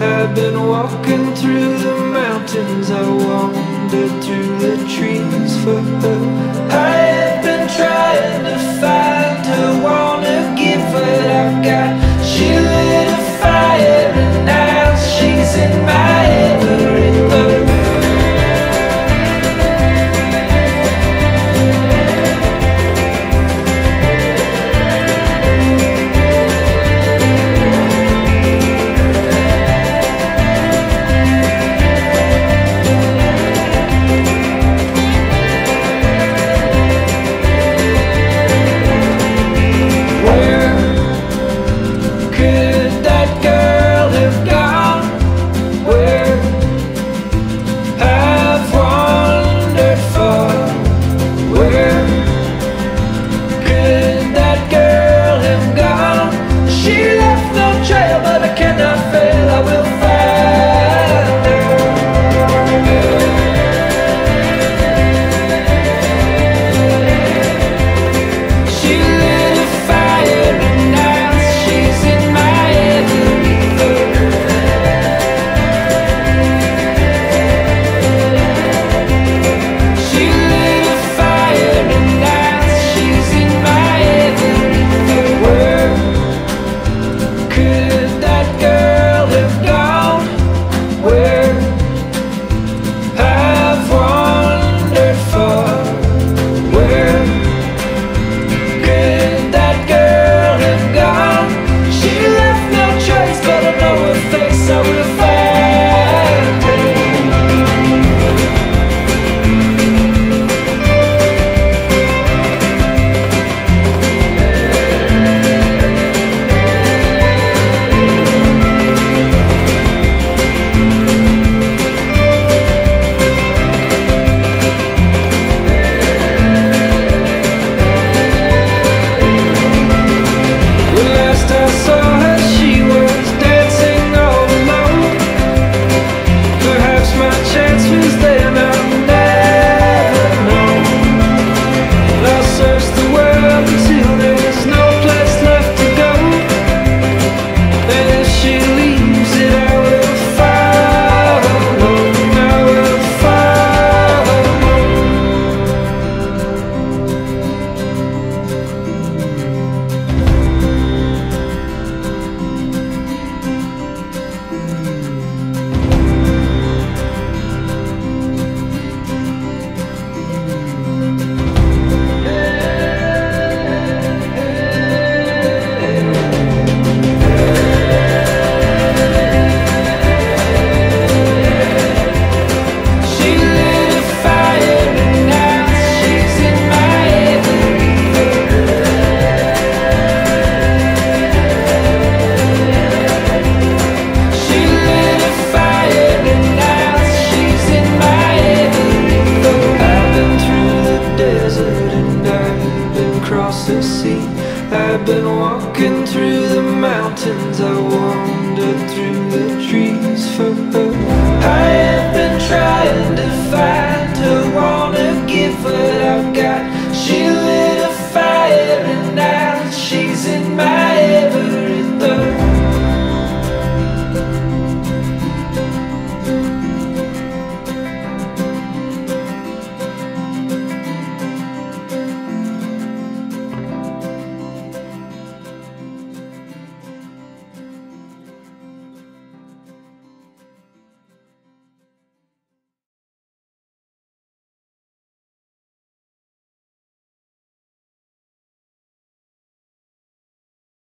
I've been walking through the mountains, I wandered through the trees for her. I have been trying to find her, wanna give what I've got. She lit a fire and now she's in my every moment. I've been walking through the mountains,